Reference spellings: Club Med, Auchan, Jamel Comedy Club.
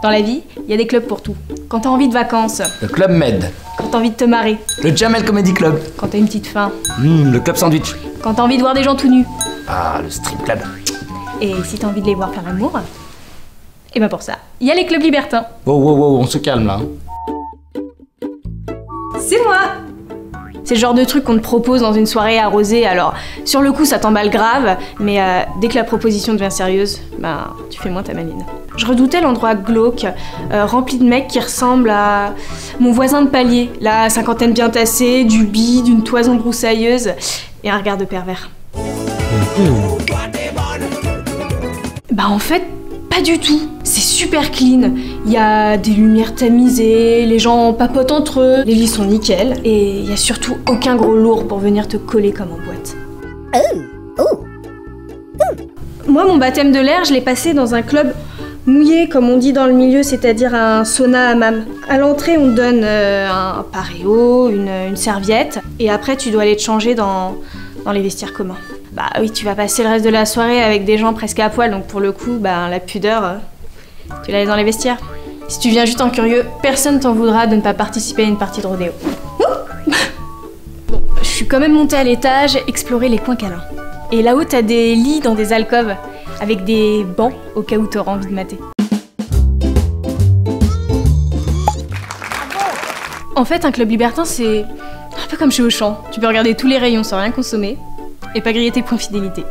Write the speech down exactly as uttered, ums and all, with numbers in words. Dans la vie, il y a des clubs pour tout. Quand t'as envie de vacances. Le Club Med. Quand t'as envie de te marrer. Le Jamel Comedy Club. Quand t'as une petite faim. Mmh, le Club Sandwich. Quand t'as envie de voir des gens tout nus. Ah, le strip club. Et si t'as envie de les voir faire l'amour, et ben pour ça, il y a les clubs libertins. Oh, wow, wow, on se calme là. C'est moi. C'est le genre de truc qu'on te propose dans une soirée arrosée, alors sur le coup ça t'emballe grave, mais euh, dès que la proposition devient sérieuse, bah tu fais moins ta maline. Je redoutais l'endroit glauque, euh, rempli de mecs qui ressemblent à mon voisin de palier, la cinquantaine bien tassée, du bi, d'une toison broussailleuse et un regard de pervers. Bah en fait, pas du tout. C'est super clean. Il y a des lumières tamisées, les gens papotent entre eux, les lits sont nickel et il y a surtout aucun gros lourd pour venir te coller comme en boîte. Oh. Oh. Oh. Moi, mon baptême de l'air, je l'ai passé dans un club mouillé, comme on dit dans le milieu, c'est-à-dire un sauna hammam. À l'entrée, on te donne euh, un paréo, une, une serviette et après, tu dois aller te changer dans, dans les vestiaires communs. Bah oui, tu vas passer le reste de la soirée avec des gens presque à poil, donc pour le coup, bah, la pudeur, euh, tu la laisses dans les vestiaires. Si tu viens juste en curieux, personne t'en voudra de ne pas participer à une partie de rodéo. Bon, je suis quand même montée à l'étage, explorer les coins câlins. Et là-haut, t'as des lits dans des alcôves, avec des bancs au cas où t'auras envie de mater. En fait, un club libertin, c'est un peu comme chez Auchan. Tu peux regarder tous les rayons sans rien consommer. Et pas griller tes points fidélité.